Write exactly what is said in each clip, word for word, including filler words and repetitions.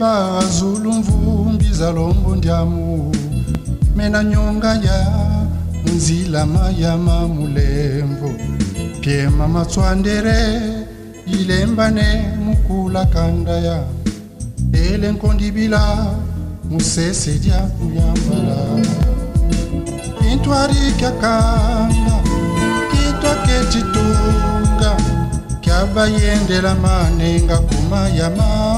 Mba zulu mvumbi za lombo ndiamu mena nyonga ya nzila mayama mulembo piema matswandere ilembane mukula kandaya ele nkondibila musese dia kuyambala intwari kakanga kitwa ketitunga kyaba yendela manenga kumayama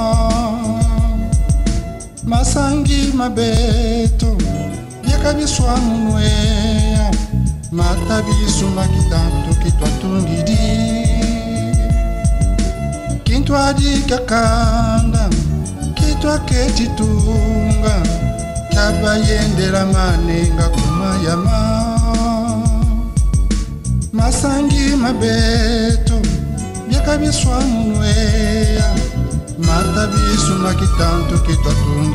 masangi mabeto yakabiswa munweya matabisu makitanto kitwatungidi kintwadikakanda kitwaketitunga tabayendera manenga kumayama masangi mabeto yakabiswa munweya matabisu makitanto kitwatungidi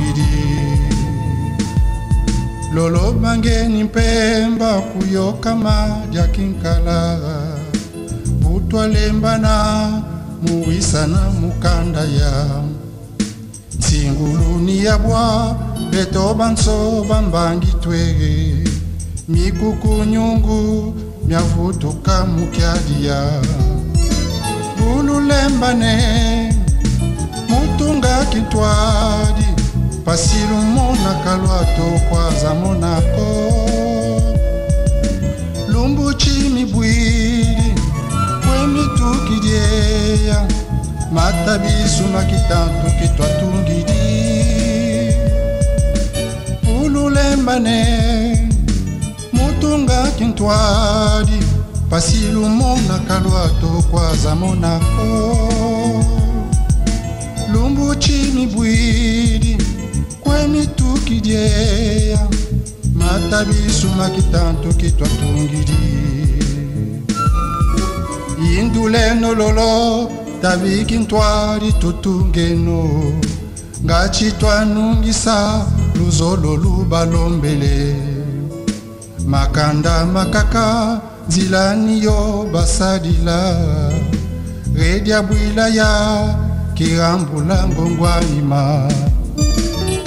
Lolo bangeni mpemba kuyoka maja kinkala Butwa lembana muwisana mukanda ya Singuluni ya bwa beto banso bambangi twege Mikuku nyungu miavutuka mukiadia Bulu lembane mutunga kitwadi Pasiru mona kaluato kwa za monako Lumbu chimi buili kwe mitu kidea Matabisu makitanto kitwa tungidi Ululembane mutunga kintwadi Pasiru mona kaluato kwa za monako Lumbu chimi buili Mitu kidea matabisu makitanto kitwa tungidi Induleno lolo tabikintwari tutungeno Ngachitwa nungisa luzolo lubalombele Makanda makaka zilani yo basadila Redia builaya kirambula ngongwanima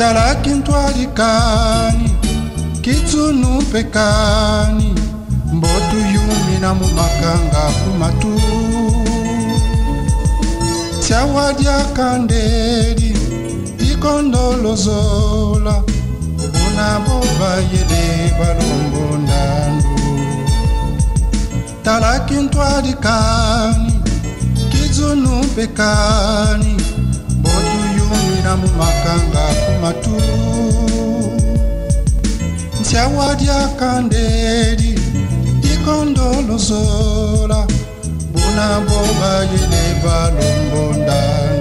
Talakintwari kani, kitsunu pekani, mbotu yumina mumakanga kumatu. Chawadia kandedi, ikondolo zola, unaboba yede balongo ndandu. Talakintwari kani, kitsunu pekani, mumakanga kumatu Nchawadia kandedi Ikondolo zola Buna boba yele balombo ndando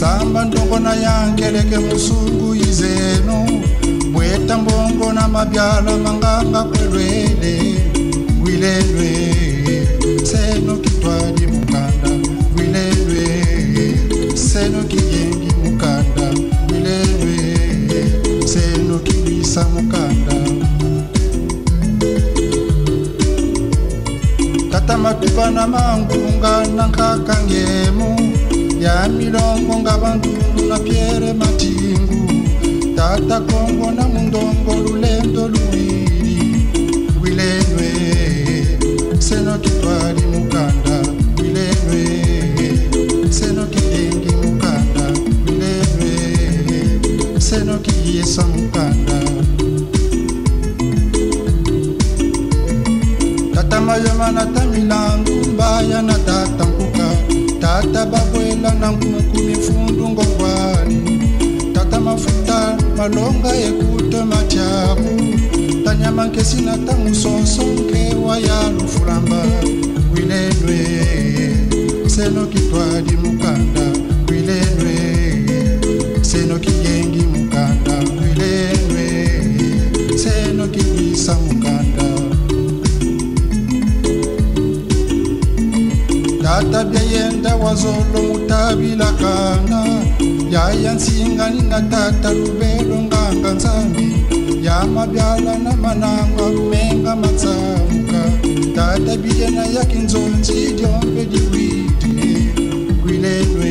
Samba ndongo na yangeleke musungu izeno Bweta mbongo na mabyala manganga kwelwele Wilelwe, seno kitwadi mukanda Wilelwe, seno kiyengi mukanda Wilelwe, seno kiwisa mukanda Tata matupa na mangunga na kakangemu Ya milongo ngabandulu na Pierre Matingu Tata Kongo na mundongo lulendo luwili Wilelwe, seno kitwadi mukanda Wilelwe, seno kiyengi mukanda Wilelwe, seno kiyesa mukanda Tata mayoma na tamina ngumba ya na tata mkuka. Tata babwela na mkuku mifundu ngobwani. Tata mafuta malonga yekute machabu. Tanya mankesi na tamu sonsonke waya lufuramba. Wilenwe, seno kitwa di mukanda. Wilenwe, seno kiyengi mukanda. Wilenwe, seno kibisa mukanda. Tata byayenda wazolo mutabila kana. Yaya nsingani na tata lubelo nganga nzami. Yama byala na manangwa rumenga matsamuka. Tata bijena yakinzonzi diombe diwiti. Gwilenwe,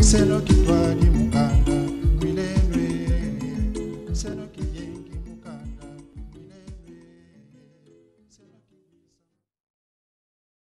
seno kitwa di mukanda. Gwilenwe, seno kitwa